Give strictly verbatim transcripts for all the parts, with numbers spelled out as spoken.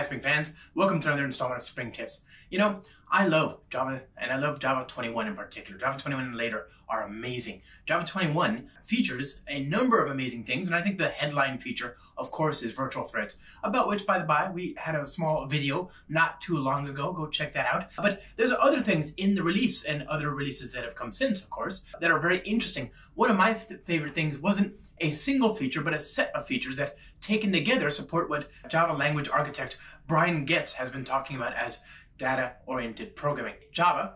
Hi Spring fans, welcome to another installment of Spring Tips. You know, I love Java, and I love Java twenty-one in particular. Java twenty-one and later are amazing. Java twenty-one features a number of amazing things, and I think the headline feature, of course, is virtual threads, about which, by the by, we had a small video not too long ago. Go check that out. But there's other things in the release and other releases that have come since, of course, that are very interesting. One of my th- favorite things wasn't a single feature, but a set of features that, taken together, support what Java language architect Brian Goetz has been talking about as data-oriented programming. Java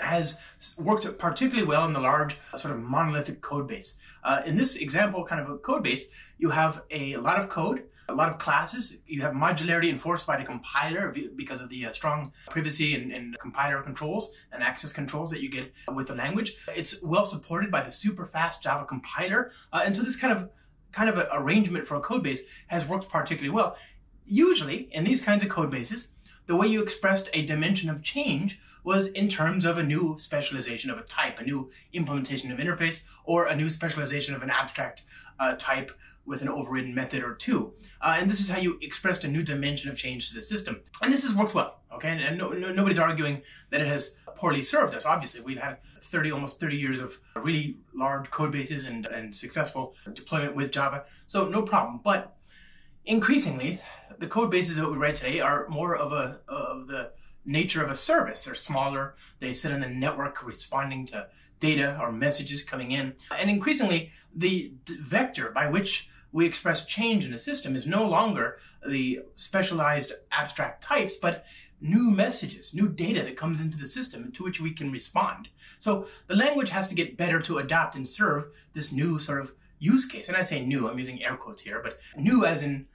has worked particularly well in the large sort of monolithic code base. Uh, in this example, kind of a code base, you have a lot of code, a lot of classes. You have modularity enforced by the compiler because of the uh, strong privacy and, and compiler controls and access controls that you get with the language. It's well supported by the super fast Java compiler. Uh, and so this kind of kind of arrangement for a code base has worked particularly well. Usually in these kinds of code bases, the way you expressed a dimension of change was in terms of a new specialization of a type, a new implementation of interface, or a new specialization of an abstract uh, type with an overridden method or two. Uh, and this is how you expressed a new dimension of change to the system. And this has worked well, okay? And, and no, no, nobody's arguing that it has poorly served us. Obviously, we've had thirty, almost thirty years of really large code bases and, and successful deployment with Java, so no problem. But increasingly, the code bases that we write today are more of a of the nature of a service. They're smaller, they sit on the network responding to data or messages coming in. And increasingly, the vector by which we express change in a system is no longer the specialized abstract types, but new messages, new data that comes into the system to which we can respond. So the language has to get better to adapt and serve this new sort of use case. And I say new, I'm using air quotes here, but new as in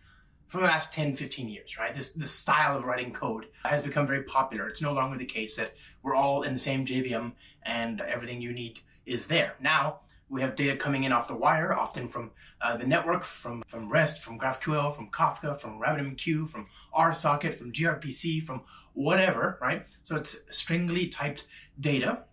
from the last ten, fifteen years, right? This, this style of writing code has become very popular. It's no longer the case that we're all in the same J V M and everything you need is there. Now, we have data coming in off the wire, often from uh, the network, from, from REST, from GraphQL, from Kafka, from RabbitMQ, from RSocket, from gRPC, from whatever, right? So it's stringly typed data.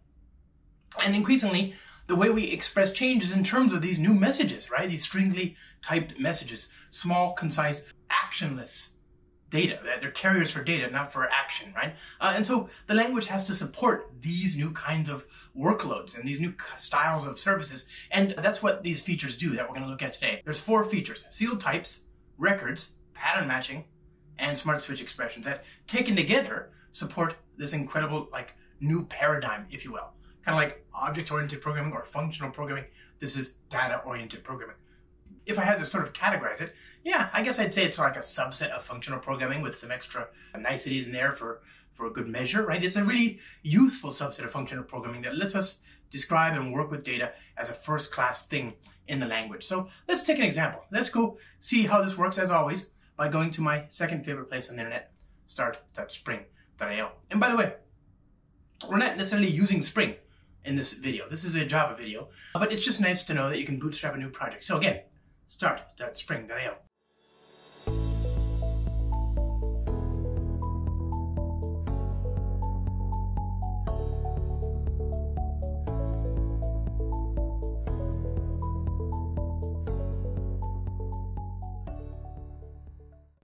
And increasingly, the way we express change is in terms of these new messages, right? These stringly typed messages, small, concise, actionless data. They're carriers for data, not for action, right? Uh, and so the language has to support these new kinds of workloads and these new styles of services. And that's what these features do that we're going to look at today. There's four features: sealed types, records, pattern matching, and smart switch expressions that, taken together, support this incredible, like, new paradigm, if you will. Kind of like object-oriented programming or functional programming. This is data-oriented programming. If I had to sort of categorize it, yeah, I guess I'd say it's like a subset of functional programming with some extra niceties in there for, for a good measure, right? It's a really useful subset of functional programming that lets us describe and work with data as a first-class thing in the language. So let's take an example. Let's go see how this works, as always, by going to my second favorite place on the internet, start dot spring dot i o. And by the way, we're not necessarily using Spring in this video. This is a Java video, but it's just nice to know that you can bootstrap a new project. So again, start dot spring dot i o.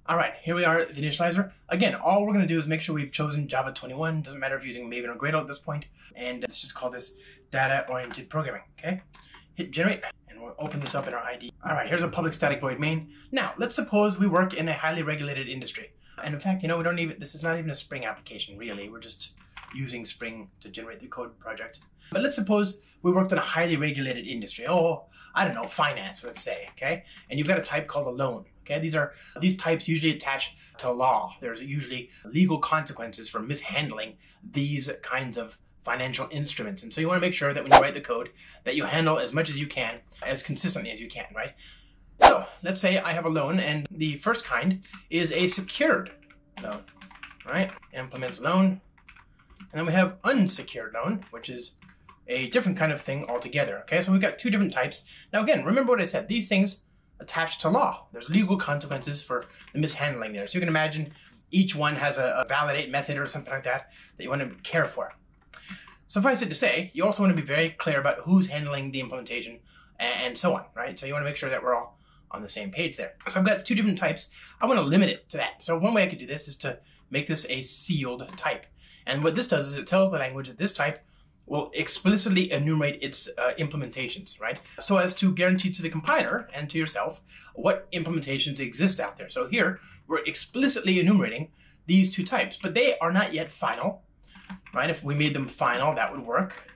All right, here we are at the initializer. Again, all we're gonna do is make sure we've chosen Java twenty-one. Doesn't matter if you're using Maven or Gradle at this point. And let's just call this data-oriented programming, okay? Hit generate, and we'll open this up in our I D E. All right, here's a public static void main. Now, let's suppose we work in a highly regulated industry. And in fact, you know, we don't even, this is not even a Spring application, really. We're just using Spring to generate the code project. But let's suppose we worked in a highly regulated industry. Oh, I don't know, finance, let's say, okay? And you've got a type called a loan, okay? These are, these types usually attach to law. There's usually legal consequences for mishandling these kinds of financial instruments. And so you want to make sure that when you write the code that you handle as much as you can, as consistently as you can, right? So let's say I have a loan, and the first kind is a secured loan, right? Implements loan. And then we have unsecured loan, which is a different kind of thing altogether, okay? So we've got two different types. Now again, remember what I said, these things attach to law. There's legal consequences for the mishandling there. So you can imagine each one has a, a validate method or something like that that you want to care for. Suffice it to say, you also want to be very clear about who's handling the implementation and so on, right? So you want to make sure that we're all on the same page there. So I've got two different types. I want to limit it to that. So one way I could do this is to make this a sealed type. And what this does is it tells the language that this type will explicitly enumerate its uh, implementations, right? So as to guarantee to the compiler and to yourself what implementations exist out there. So here we're explicitly enumerating these two types, but they are not yet final, right? If we made them final, that would work,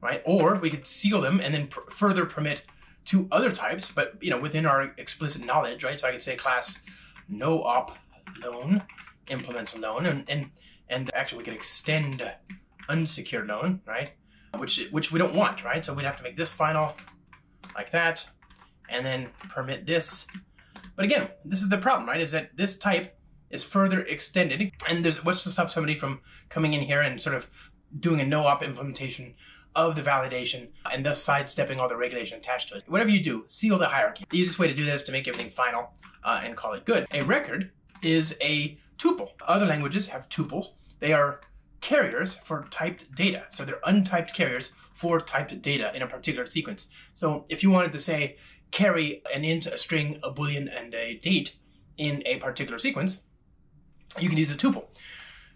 right? Or we could seal them and then pr further permit two other types, but you know, within our explicit knowledge, right? So I could say class no op loan implements loan, and and and actually we could extend unsecured loan, right? Which which we don't want, right? So we'd have to make this final like that, and then permit this. But again, this is the problem, right? Is that this type is further extended, and there's what's to stop somebody from coming in here and sort of doing a no-op implementation of the validation and thus sidestepping all the regulation attached to it. Whatever you do, seal the hierarchy. The easiest way to do this is to make everything final uh, and call it good. A record is a tuple. Other languages have tuples. They are carriers for typed data. So they're untyped carriers for typed data in a particular sequence. So if you wanted to say carry an int, a string, a boolean, and a date in a particular sequence, you can use a tuple.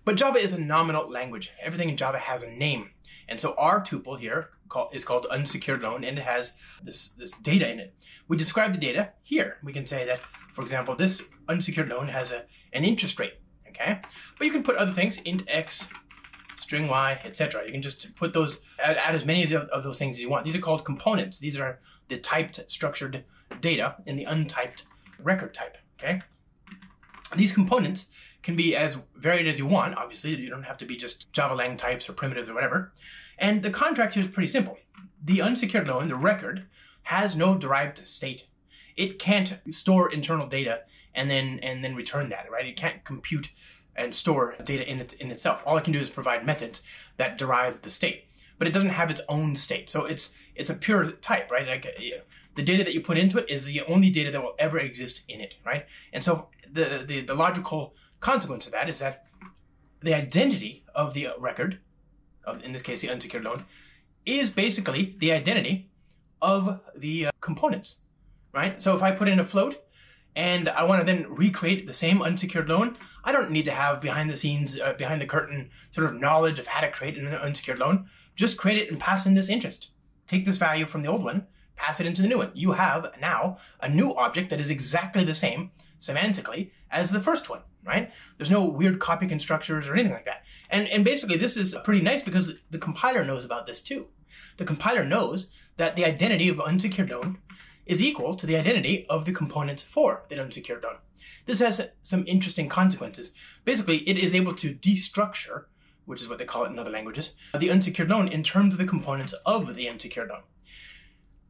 But Java is a nominal language. Everything in Java has a name. And so our tuple here call, is called unsecured loan, and it has this, this data in it. We describe the data here. We can say that, for example, this unsecured loan has a, an interest rate, okay? But you can put other things, int x, string y, et cetera. You can just put those, add, add as many as, of those things as you want. These are called components. These are the typed, structured data in the untyped record type, okay? These components can be as varied as you want. Obviously, you don't have to be just Java lang types or primitives or whatever. And the contract here is pretty simple. The unsecured loan, the record, has no derived state. It can't store internal data and then and then return that, right? It can't compute and store data in, it, in itself. All it can do is provide methods that derive the state, but it doesn't have its own state. So it's it's a pure type, right? Like uh, the data that you put into it is the only data that will ever exist in it, right? And so the the, the logical consequence of that is that the identity of the record, of, in this case the unsecured loan, is basically the identity of the uh, components, right? So if I put in a float, and I want to then recreate the same unsecured loan, I don't need to have behind the scenes, uh, behind the curtain sort of knowledge of how to create an unsecured loan. Just create it and pass in this interest. Take this value from the old one, pass it into the new one. You have now a new object that is exactly the same semantically as the first one, right? There's no weird copying structures or anything like that. And, and basically this is pretty nice because the compiler knows about this too. The compiler knows that the identity of unsecured loan is equal to the identity of the components for the unsecured loan. This has some interesting consequences. Basically, it is able to destructure, which is what they call it in other languages, the unsecured loan in terms of the components of the unsecured loan.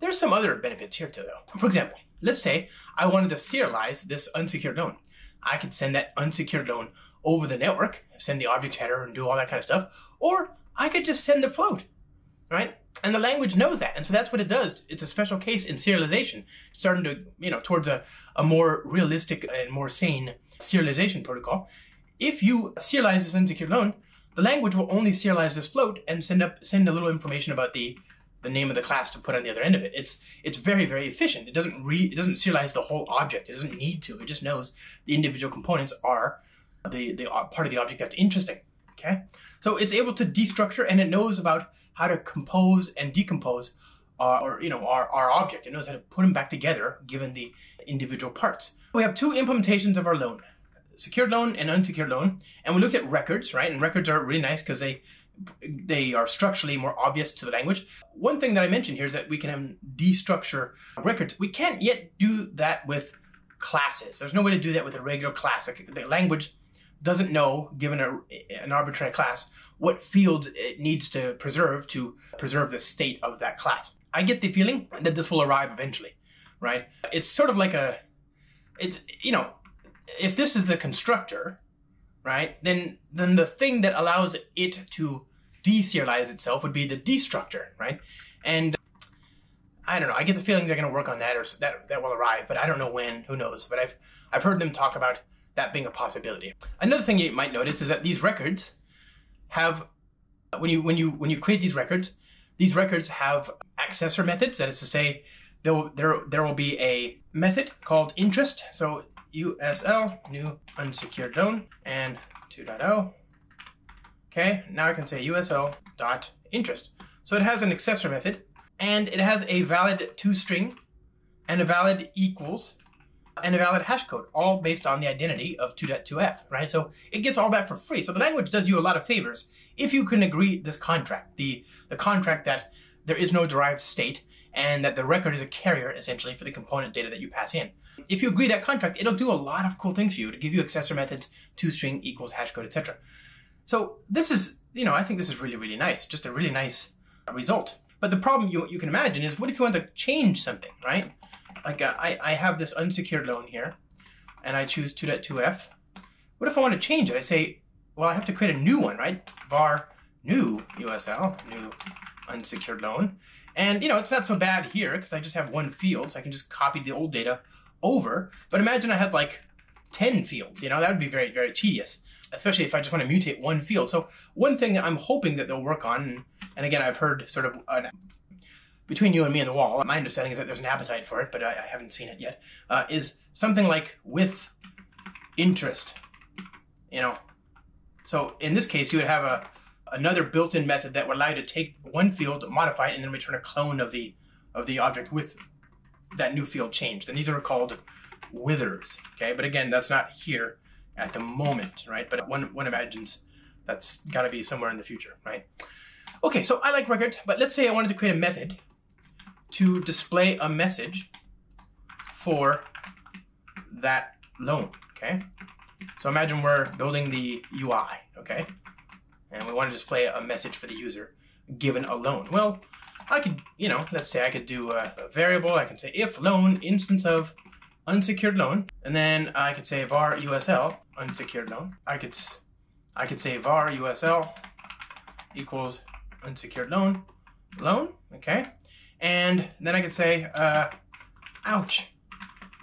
There's some other benefits here too, though. For example, let's say I wanted to serialize this unsecured loan. I could send that unsecured loan over the network, send the object header and do all that kind of stuff, or I could just send the float, right? And the language knows that, and so that's what it does. It's a special case in serialization, starting to, you know, towards a, a more realistic and more sane serialization protocol. If you serialize this unsecured loan, the language will only serialize this float and send up send a little information about the the name of the class to put on the other end of it. It's it's very, very efficient. It doesn't re it doesn't serialize the whole object. It doesn't need to. It just knows the individual components are the the part of the object that's interesting. Okay, so it's able to destructure, and it knows about how to compose and decompose uh, or you know our, our object. It knows how to put them back together given the individual parts. We have two implementations of our loan, secured loan and unsecured loan. And we looked at records, right? And records are really nice because they they are structurally more obvious to the language. One thing that I mentioned here is that we can destructure records. We can't yet do that with classes. There's no way to do that with a regular class. The language doesn't know, given a, an arbitrary class, what fields it needs to preserve to preserve the state of that class. I get the feeling that this will arrive eventually, right? It's sort of like a, it's, you know, if this is the constructor, right, then, then the thing that allows it to deserialize itself would be the destructor, right? And I don't know, I get the feeling they're going to work on that, or that, that will arrive, but I don't know when, who knows, but I've, I've heard them talk about that being a possibility. Another thing you might notice is that these records have, when you when you when you create these records, these records have accessor methods. That is to say, there will, there, there will be a method called interest. So U S L, new unsecured loan, and two point oh. Okay, now I can say U S L dot interest. So it has an accessor method, and it has a valid toString, and a valid equals, and a valid hash code, all based on the identity of two point two F, right? So it gets all that for free. So the language does you a lot of favors if you can agree this contract, the, the contract that there is no derived state, and that the record is a carrier, essentially, for the component data that you pass in. If you agree that contract, it'll do a lot of cool things for you. It'll give you accessor methods, toString, equals, hash code, et cetera. So this is, you know, I think this is really, really nice. Just a really nice result. But the problem you, you can imagine is, what if you want to change something, right? Like uh, I, I have this unsecured loan here, and I choose two point two F. What if I want to change it? I say, well, I have to create a new one, right? Var new U S L, new unsecured loan. And, you know, it's not so bad here because I just have one field, so I can just copy the old data over. But imagine I had like ten fields, you know, that would be very, very tedious, especially if I just want to mutate one field. So one thing that I'm hoping that they'll work on, and again, I've heard sort of an, between you and me and the wall, my understanding is that there's an appetite for it, but I, I haven't seen it yet, uh, is something like with interest, you know. So in this case, you would have a another built-in method that would allow you to take one field, modify it, and then return a clone of the of the object with that new field changed. And these are called withers, okay? But again, that's not here at the moment, right? But one, one imagines that's gotta be somewhere in the future, right? Okay, so I like record, but let's say I wanted to create a method to display a message for that loan, okay? So imagine we're building the U I, okay? And we want to display a message for the user given a loan. Well, I could, you know, let's say I could do a, a variable. I can say if loan instance of unsecured loan, and then I could say var U S L unsecured loan. I could, I could say var U S L equals unsecured loan loan. Okay, and then I could say, uh, ouch,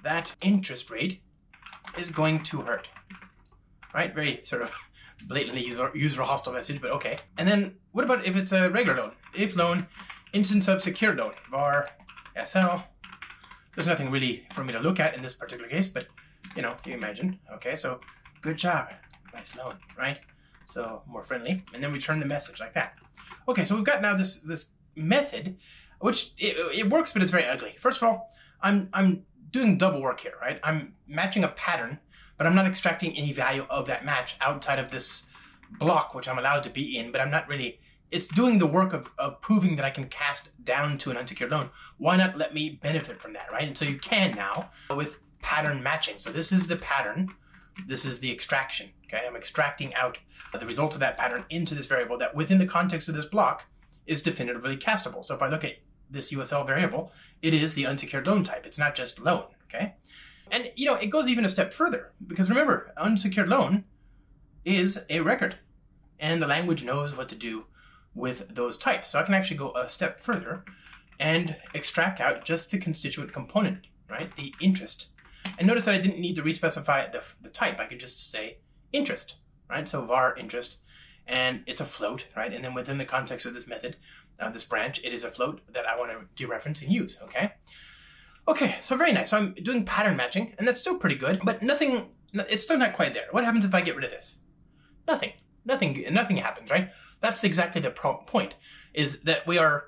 that interest rate is going to hurt. Right, very sort of blatantly user, user hostile message, but okay. And then what about if it's a regular loan? If loan, instance of secured loan, var S L. There's nothing really for me to look at in this particular case, but you know, you imagine. Okay, so good job, nice loan, right? So more friendly. And then we turn the message like that. Okay, so we've got now this this method, which it, it works, but it's very ugly. First of all, I'm I'm doing double work here, right? I'm matching a pattern, but I'm not extracting any value of that match outside of this block, which I'm allowed to be in, but I'm not really, it's doing the work of, of proving that I can cast down to an unsecured loan. Why not let me benefit from that, right? And so you can now with pattern matching. So this is the pattern, this is the extraction, okay? I'm extracting out the results of that pattern into this variable that within the context of this block is definitively castable. So if I look at this U S L variable, it is the unsecured loan type. It's not just loan, okay? And, you know, it goes even a step further, because remember, unsecured loan is a record, and the language knows what to do with those types. So I can actually go a step further and extract out just the constituent component, right, the interest. And notice that I didn't need to respecify the, the type. I could just say interest, right, so var interest, and it's a float, right, and then within the context of this method, uh, this branch, it is a float that I want to dereference and use, okay? Okay, so very nice. So I'm doing pattern matching, and that's still pretty good, but nothing, it's still not quite there. What happens if I get rid of this? Nothing, nothing, nothing happens, right? That's exactly the point, is that we are,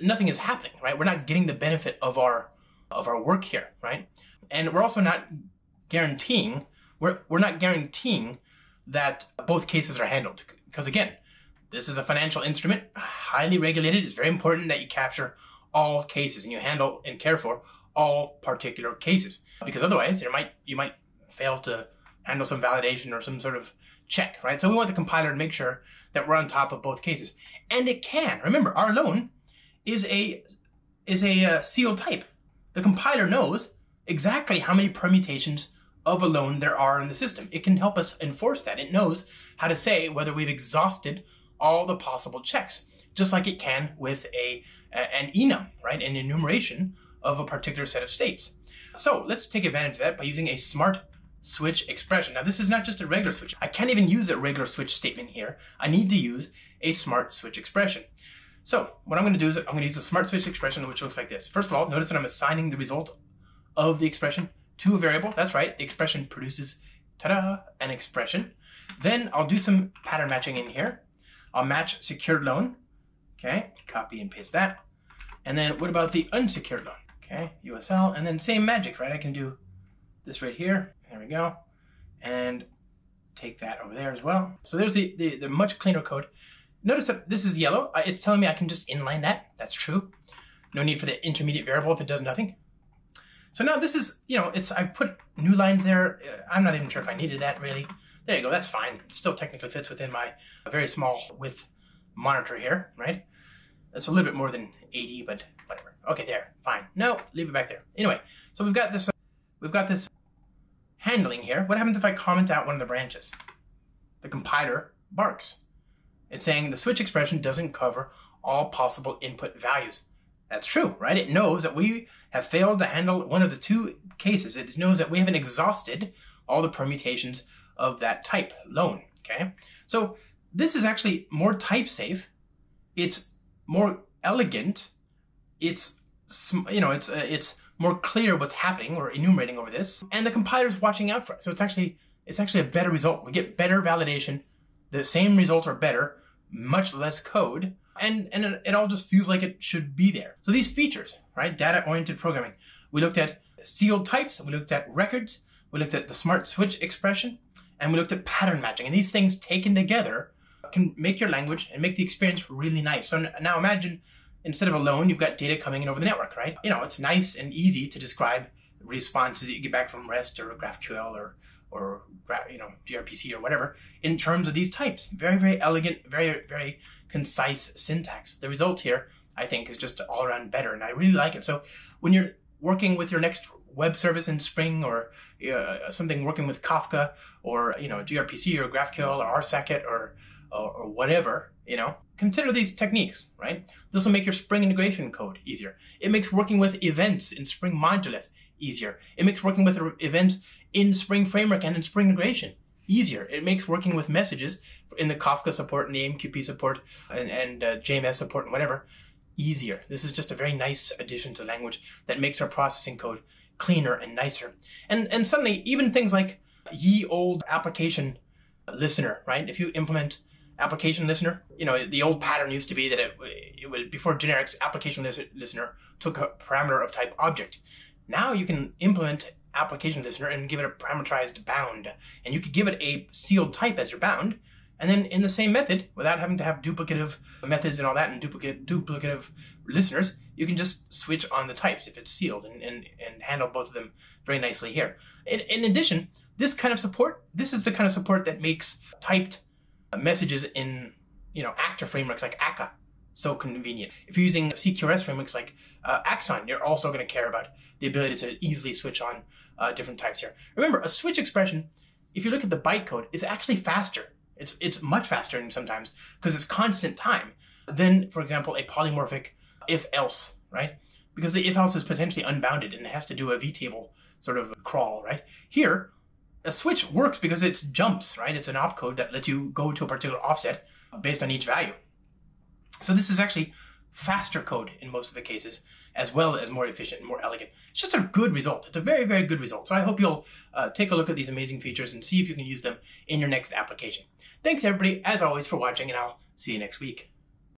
nothing is happening, right? We're not getting the benefit of our, of our work here, right? And we're also not guaranteeing, we're, we're not guaranteeing that both cases are handled. Because again, this is a financial instrument, highly regulated. It's very important that you capture all cases and you handle and care for all particular cases, because otherwise there might you might fail to handle some validation or some sort of check, right? So we want the compiler to make sure that we're on top of both cases, and it can. Remember, our loan is a is a uh, sealed type. The compiler knows exactly how many permutations of a loan there are in the system. It can help us enforce that. It knows how to say whether we've exhausted all the possible checks, just like it can with a an enum, right, an enumeration of a particular set of states. So let's take advantage of that by using a smart switch expression. Now this is not just a regular switch. I can't even use a regular switch statement here. I need to use a smart switch expression. So what I'm going to do is I'm going to use a smart switch expression, which looks like this. First of all, notice that I'm assigning the result of the expression to a variable. That's right. The expression produces, ta-da, an expression. Then I'll do some pattern matching in here. I'll match secured loan. Okay. Copy and paste that. And then what about the unsecured loan? Okay. U S L. And then same magic, right? I can do this right here. There we go. And take that over there as well. So there's the, the, the much cleaner code. Notice that this is yellow. It's telling me I can just inline that. That's true. No need for the intermediate variable if it does nothing. So now this is, you know, it's I put new lines there. I'm not even sure if I needed that really. There you go. That's fine. It still technically fits within my very small width monitor here, right? That's a little bit more than eighty, but whatever. Okay, there. Fine. No, leave it back there. Anyway, so we've got this. We've got this handling here. What happens if I comment out one of the branches? The compiler barks. It's saying the switch expression doesn't cover all possible input values. That's true, right? It knows that we have failed to handle one of the two cases. It knows that we haven't exhausted all the permutations of that type, loan, okay? So this is actually more type safe. It's more elegant. It's, you know, it's, uh, it's more clear what's happening. We're enumerating over this. And the compiler's watching out for us. So it's actually, it's actually a better result. We get better validation, the same result or better, much less code, and, and it all just feels like it should be there. So these features, right, data-oriented programming, we looked at sealed types, we looked at records, we looked at the smart switch expression, and we looked at pattern matching. And these things taken together can make your language and make the experience really nice. So now imagine, instead of a loan, you've got data coming in over the network, right? You know, it's nice and easy to describe responses that you get back from REST or GraphQL or or, you know, gRPC or whatever, in terms of these types. Very, very elegant, very, very concise syntax. The result here, I think, is just all around better, and I really like it. So when you're working with your next web service in Spring or uh, something working with Kafka or, you know, gRPC or GraphQL or RSocket or, or, or whatever, you know, consider these techniques, right? This will make your Spring integration code easier. It makes working with events in Spring Modulith easier. It makes working with events in Spring Framework and in Spring Integration easier. It makes working with messages in the Kafka support and the A M Q P support and, and uh, J M S support and whatever easier. This is just a very nice addition to language that makes our processing code cleaner and nicer. And, and suddenly, even things like ye old application listener, right? If you implement application listener, you know, the old pattern used to be that it, it was before generics, application listener took a parameter of type object. Now you can implement application listener and give it a parameterized bound. And you could give it a sealed type as your bound. And then in the same method, without having to have duplicative methods and all that and duplicate, duplicative listeners, you can just switch on the types if it's sealed and, and, and handle both of them very nicely here. In, in addition, this kind of support, this is the kind of support that makes typed messages in, you know, actor frameworks like Akka so convenient. If you're using C Q R S frameworks like uh, Axon, you're also going to care about the ability to easily switch on uh, different types here. Remember, a switch expression, if you look at the bytecode, is actually faster. It's, it's much faster sometimes because it's constant time than, for example, a polymorphic if-else, right? Because the if-else is potentially unbounded and it has to do a vtable sort of crawl, right? Here, a switch works because it's jumps, right? It's an opcode that lets you go to a particular offset based on each value. So this is actually faster code in most of the cases, as well as more efficient and more elegant. It's just a good result. It's a very, very good result. So I hope you'll uh, take a look at these amazing features and see if you can use them in your next application. Thanks, everybody, as always, for watching, and I'll see you next week.